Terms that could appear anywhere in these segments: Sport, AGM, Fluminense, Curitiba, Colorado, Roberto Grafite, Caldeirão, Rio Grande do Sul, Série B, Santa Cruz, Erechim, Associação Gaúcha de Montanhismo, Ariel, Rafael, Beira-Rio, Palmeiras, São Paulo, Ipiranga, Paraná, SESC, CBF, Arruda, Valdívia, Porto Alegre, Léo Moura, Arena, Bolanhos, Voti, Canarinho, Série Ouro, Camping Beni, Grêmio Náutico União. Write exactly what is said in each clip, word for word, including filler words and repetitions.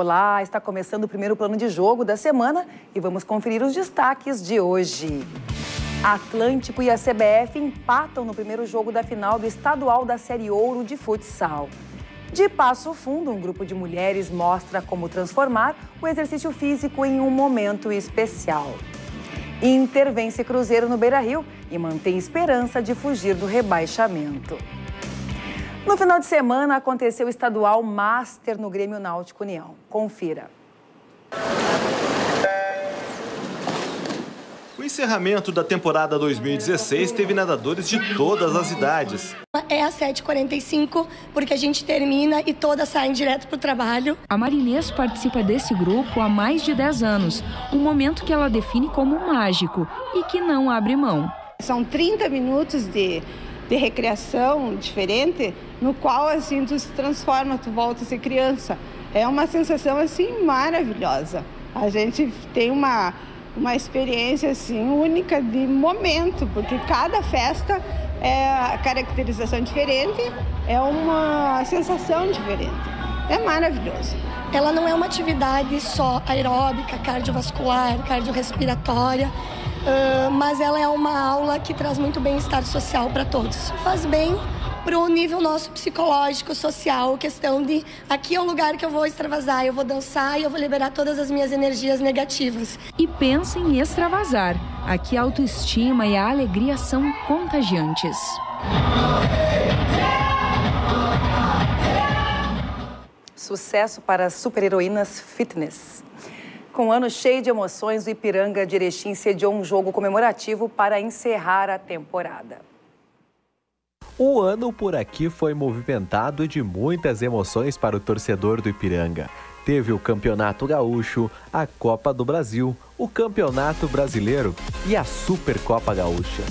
Olá, está começando o primeiro plano de jogo da semana e vamos conferir os destaques de hoje. Atlântico e a C B F empatam no primeiro jogo da final do estadual da Série Ouro de futsal. De Passo Fundo, um grupo de mulheres mostra como transformar o exercício físico em um momento especial. Inter vence Cruzeiro no Beira-Rio e mantém esperança de fugir do rebaixamento. No final de semana, aconteceu o estadual Master no Grêmio Náutico União. Confira. O encerramento da temporada dois mil e dezesseis teve nadadores de todas as idades. É às sete e quarenta e cinco, porque a gente termina e todas saem direto para o trabalho. A Marinês participa desse grupo há mais de dez anos, um momento que ela define como mágico e que não abre mão. São trinta minutos de... de recreação diferente, no qual assim tu se transforma, tu volta a ser criança. É uma sensação assim maravilhosa. A gente tem uma uma experiência assim única de momento, porque cada festa é caracterização diferente, é uma sensação diferente. É maravilhoso. Ela não é uma atividade só aeróbica, cardiovascular, cardiorrespiratória. Uh, mas ela é uma aula que traz muito bem-estar social para todos. Faz bem para o nível nosso psicológico, social, questão de aqui é um lugar que eu vou extravasar, eu vou dançar e eu vou liberar todas as minhas energias negativas. E pensa em extravasar. Aqui a autoestima e a alegria são contagiantes. Sucesso para as super-heroínas fitness. Com um ano cheio de emoções, o Ipiranga de Erechim sediou um jogo comemorativo para encerrar a temporada. O ano por aqui foi movimentado de muitas emoções para o torcedor do Ipiranga. Teve o Campeonato Gaúcho, a Copa do Brasil, o Campeonato Brasileiro e a Supercopa Gaúcha.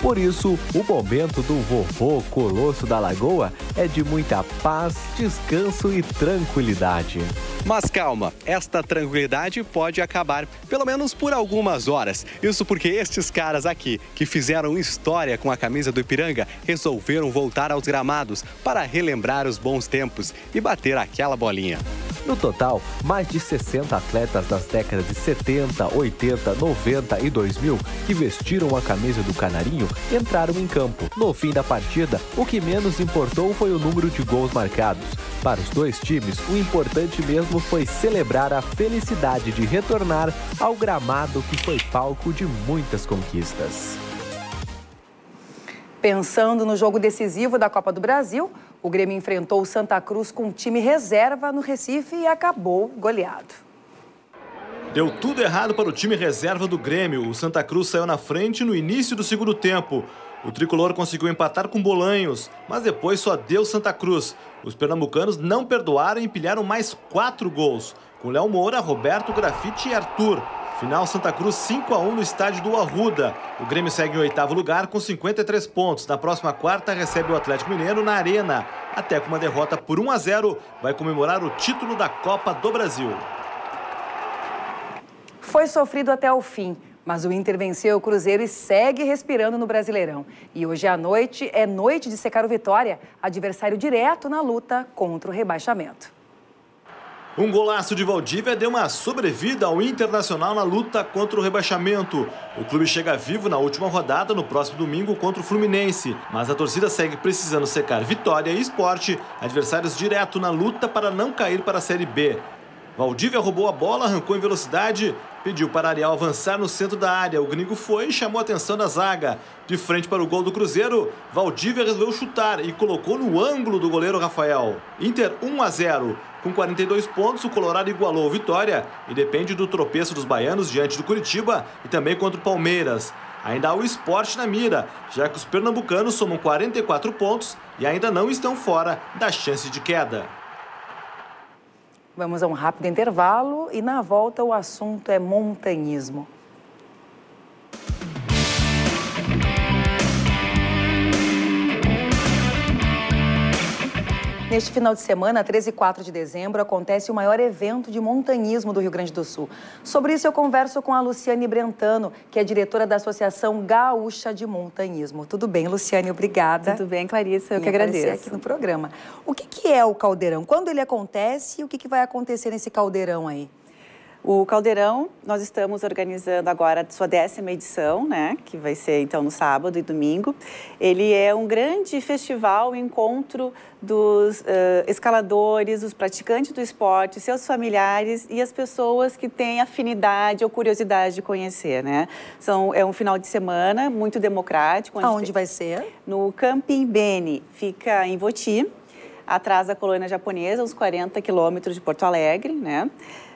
Por isso, o momento do vovô Colosso da Lagoa é de muita paz, descanso e tranquilidade. Mas calma, esta tranquilidade pode acabar, pelo menos por algumas horas. Isso porque estes caras aqui, que fizeram história com a camisa do Ipiranga, resolveram voltar aos gramados para relembrar os bons tempos e bater aquela bolinha. No total, mais de sessenta atletas das décadas de setenta, oitenta, noventa e dois mil que vestiram a camisa do Canarinho entraram em campo. No fim da partida, o que menos importou foi o número de gols marcados. Para os dois times, o importante mesmo foi celebrar a felicidade de retornar ao gramado que foi palco de muitas conquistas. Pensando no jogo decisivo da Copa do Brasil, o Grêmio enfrentou o Santa Cruz com um time reserva no Recife e acabou goleado. Deu tudo errado para o time reserva do Grêmio. O Santa Cruz saiu na frente no início do segundo tempo. O tricolor conseguiu empatar com Bolanhos, mas depois só deu Santa Cruz. Os pernambucanos não perdoaram e empilharam mais quatro gols, com Léo Moura, Roberto Grafite e Arthur. Final Santa Cruz cinco a um no estádio do Arruda. O Grêmio segue em oitavo lugar com cinquenta e três pontos. Na próxima quarta recebe o Atlético Mineiro na Arena. Até com uma derrota por um a zero, vai comemorar o título da Copa do Brasil. Foi sofrido até o fim, mas o Inter venceu o Cruzeiro e segue respirando no Brasileirão. E hoje à noite é noite de secar o Vitória, adversário direto na luta contra o rebaixamento. Um golaço de Valdívia deu uma sobrevida ao Internacional na luta contra o rebaixamento. O clube chega vivo na última rodada no próximo domingo contra o Fluminense. Mas a torcida segue precisando secar Vitória e Sport, adversários direto na luta para não cair para a Série B. Valdívia roubou a bola, arrancou em velocidade, pediu para Ariel avançar no centro da área. O gringo foi e chamou a atenção da zaga. De frente para o gol do Cruzeiro, Valdívia resolveu chutar e colocou no ângulo do goleiro Rafael. Inter um a zero. Com quarenta e dois pontos, o Colorado igualou a Vitória e depende do tropeço dos baianos diante do Curitiba e também contra o Palmeiras. Ainda há o Sport na mira, já que os pernambucanos somam quarenta e quatro pontos e ainda não estão fora da chance de queda. Vamos a um rápido intervalo e na volta o assunto é montanhismo. Neste final de semana, treze e quatro de dezembro, acontece o maior evento de montanhismo do Rio Grande do Sul. Sobre isso eu converso com a Luciane Brentano, que é diretora da Associação Gaúcha de Montanhismo. Tudo bem, Luciane? Obrigada. Tudo bem, Clarissa. Eu e que agradeço. Aqui no programa. O que, que é o Caldeirão? Quando ele acontece e o que, que vai acontecer nesse Caldeirão aí? O Caldeirão, nós estamos organizando agora a sua décima edição, né? Que vai ser, então, no sábado e domingo. Ele é um grande festival, encontro dos uh, escaladores, os praticantes do esporte, seus familiares e as pessoas que têm afinidade ou curiosidade de conhecer, né? São, é um final de semana muito democrático. Onde Aonde tem... vai ser? No Camping Beni, fica em Voti, atrás da colônia japonesa, uns quarenta quilômetros de Porto Alegre, né?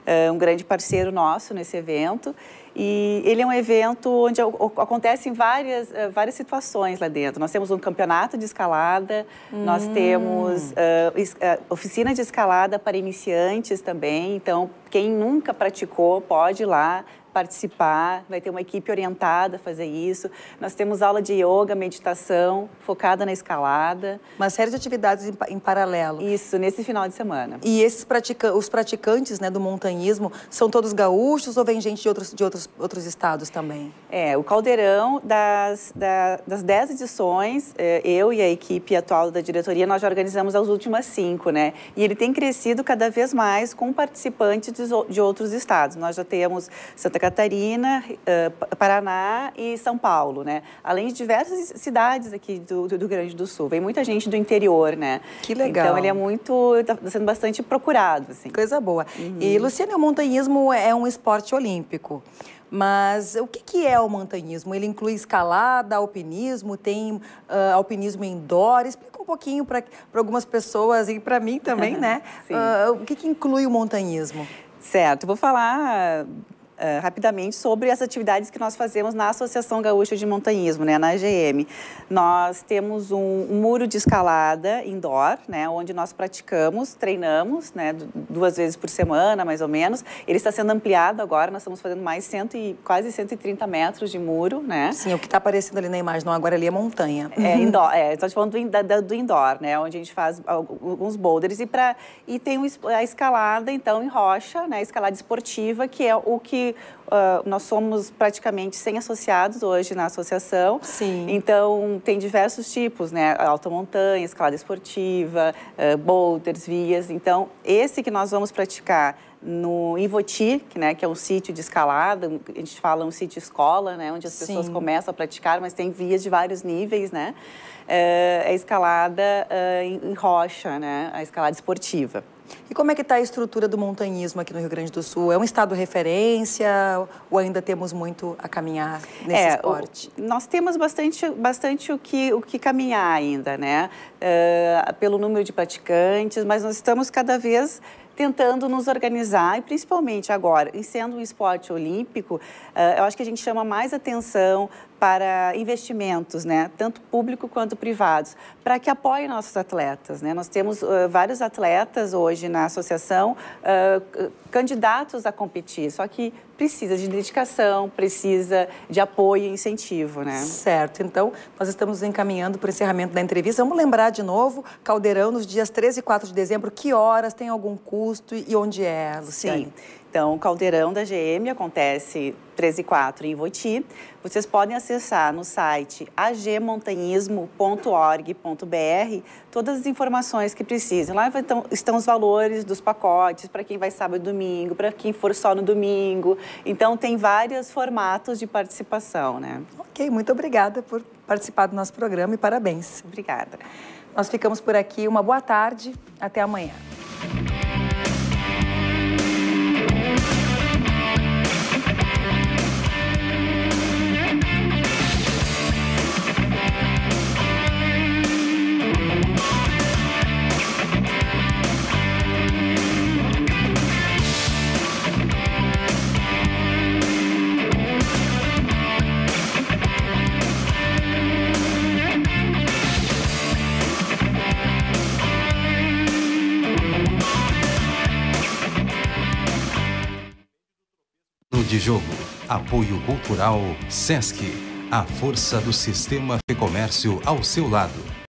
É um grande parceiro nosso nesse evento. E ele é um evento onde acontecem várias, várias situações lá dentro. Nós temos um campeonato de escalada, hum. nós temos uh, oficina de escalada para iniciantes também. Então, quem nunca praticou pode ir lá participar, vai ter uma equipe orientada a fazer isso. Nós temos aula de yoga, meditação, focada na escalada. Uma série de atividades em, em paralelo. Isso, nesse final de semana. E esses pratica os praticantes, né, do montanhismo são todos gaúchos ou vem gente de outros, de outros, outros estados também? É, o Caldeirão, das, da, das dez edições, eu e a equipe atual da diretoria, nós já organizamos as últimas cinco, né? E ele tem crescido cada vez mais com participantes de, de outros estados. Nós já temos Santa Catarina, uh, Paraná e São Paulo, né? Além de diversas cidades aqui do, do Rio Grande do Sul. Vem muita gente do interior, né? Que legal. Então, ele é muito... Tá sendo bastante procurado, assim. Coisa boa. Uhum. E, Luciane, o montanhismo é um esporte olímpico. Mas o que, que é o montanhismo? Ele inclui escalada, alpinismo, tem uh, alpinismo indoor. Explica um pouquinho para algumas pessoas e para mim também, né? Uh, o que, que inclui o montanhismo? Certo. Vou falar... Uh, rapidamente sobre as atividades que nós fazemos na Associação Gaúcha de Montanhismo, né, na A G M. Nós temos um, um muro de escalada indoor, né, onde nós praticamos, treinamos, né, duas vezes por semana, mais ou menos. Ele está sendo ampliado agora, nós estamos fazendo mais cento e, quase cento e trinta metros de muro, né? Sim, o que está aparecendo ali na imagem, não, agora ali é montanha. É, indoor, é, estou te falando do, da, do indoor, né, onde a gente faz alguns boulders e, pra, e tem um, a escalada, então, em rocha, né, a escalada esportiva, que é o que Uh, nós somos praticamente cem associados hoje na associação. Sim. Então, tem diversos tipos, né? Alta montanha, escalada esportiva, uh, boulders, vias. Então, esse que nós vamos praticar no Voti, né, que é um sítio de escalada, a gente fala um sítio escola, né, onde as Sim. pessoas começam a praticar, mas tem vias de vários níveis, né? É a escalada em rocha, né? A escalada esportiva. E como é que está a estrutura do montanhismo aqui no Rio Grande do Sul? É um estado de referência ou ainda temos muito a caminhar nesse é, esporte? O, nós temos bastante, bastante o, que, o que caminhar ainda, né? Uh, pelo número de praticantes, mas nós estamos cada vez tentando nos organizar e principalmente agora, e sendo um esporte olímpico, uh, eu acho que a gente chama mais atenção para investimentos, né, tanto público quanto privados, para que apoiem nossos atletas, né? Nós temos uh, vários atletas hoje na associação uh, candidatos a competir, só que precisa de dedicação, precisa de apoio e incentivo, né? Certo, então nós estamos encaminhando para o encerramento da entrevista. Vamos lembrar de novo, Caldeirão, nos dias treze e quatro de dezembro, que horas, tem algum custo e onde é, Luciane? Sim. Então, o Caldeirão da G M acontece treze e quatro em Voti. Vocês podem acessar no site a g montanhismo ponto org ponto b r todas as informações que precisam. Lá estão os valores dos pacotes para quem vai sábado e domingo, para quem for só no domingo. Então, tem vários formatos de participação, né? Ok, muito obrigada por participar do nosso programa e parabéns. Obrigada. Nós ficamos por aqui. Uma boa tarde. Até amanhã. De jogo. Apoio Cultural Sesc. A força do sistema de comércio ao seu lado.